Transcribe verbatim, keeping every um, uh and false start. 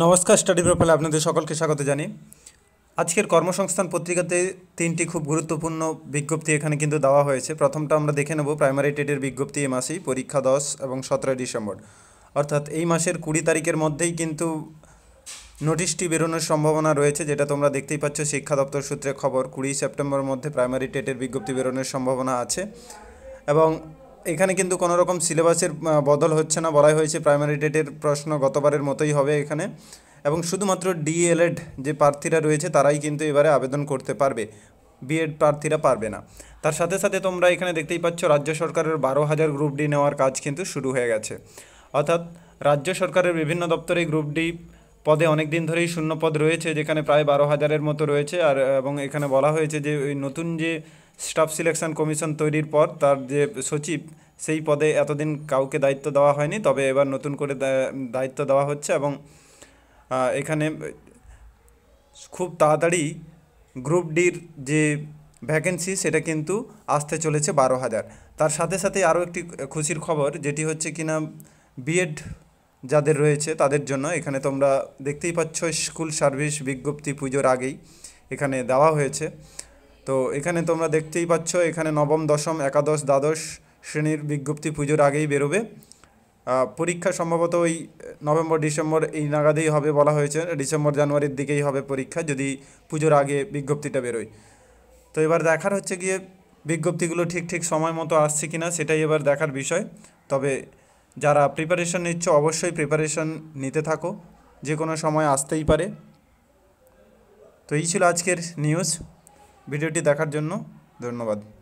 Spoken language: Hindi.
नमस्कार स्टाडी प्रोफाइल आपनादेर सकलके स्वागत जानाई। आजकेर कर्मसंस्थान पत्रिकाते तीनटी खूब गुरुत्वपूर्ण विज्ञप्ति एखाने किन्तु देवा हयेछे। प्रथमटा आमरा देखे नेब प्राइमारि टेटेर विज्ञप्ति ए मासेई परीक्षा दस एबं सतरो डिसेम्बर अर्थात एई मासेर कुड़ी तारिखेर मध्येई किन्तु नोटिसटी बेरोनोर सम्भावना रयेछे, जेटा तोमरा देखतेई पाच्छ। शिक्षा दप्तर सूत्रे खबर कुड़ी सेप्टेम्बर मध्ये प्राइमारि टेटेर विज्ञप्ति बेरोनोर सम्भावना आछे एबं एखाने किन्तु कोनो रकम सिलेबासेर बदल होच्छे ना। बला हयेछे प्राइमारि टेटेर प्रश्न गतबारेर मतोई होबे एखाने एबं शुधुमात्र डीएलएड जे प्रार्थीरा रयेछे ताराई किन्तु एबारे आवेदन करते पारबे, बीएड प्रार्थीरा पारबे ना। तार साथे साथे तोमरा एखाने देखतेई पाच्छ राज्य सरकारेर बारो हज़ार ग्रुप डि नेওয়ার काज किन्तु शुरू हये गेछे। अर्थात राज्य सरकारेर विभिन्न दप्तरे ग्रुप डि पदे अनेक दिन धरेई शून्य पद रयेछे, जेखाने प्राय बारो हज़ारेर मतो रयेछे। आर एबं एखाने बला हयेछे जे ओई नतुन जे स्टाफ सिलेक्शन कमिशन तैरिर पर तार जे सचिव सेई पदे एतदिन काउके दायित्व देवा हयनि, तबे एबार नतुन करे दायित्व देवा हच्छे एबं एखाने खूब ताड़ाताड़ी ग्रुप डिर जे भैकेंसि सेटा किन्तु आसते चलेछे बारो हज़ार। तार साथे साथे आरो एकटी खुशिर खबर जेटी हच्छे किना बीएड जादेर रयेछे तादेर जोन्नो एखाने तोमरा देखतेई पाच्छ स्कूल सार्विस विज्ञप्ति पुजोर आगेई एखाने देवा हयेछे। तो एखाने तोमरा देखतेई पाच्छ एखाने नवम दशम एकादश द्वादश श्रेणीर विज्ञप्ति पुजोर आगेई बेरोबे। परीक्षा सम्भवत ओई नवेम्बर डिसेम्बर एई नागादेई होबे बला हयेछे, डिसेम्बर जानुआरिर दिकेई होबे परीक्षा जदि पुजोर आगे विज्ञप्तिटा बेरोय। तो एबार देखार हच्छे गिये विज्ञप्तिगुलो ठीक ठीक समय मतो आसछे किना, सेटाई एबार देखार विषय। तबे जारा प्रिपारेशन निच्छ अवश्यई प्रिपारेशन निते थाको, जे कोनो समय आसतेई पारे। तो एई छिलो आजकेर निउज। ভিডিওটি দেখার জন্য ধন্যবাদ।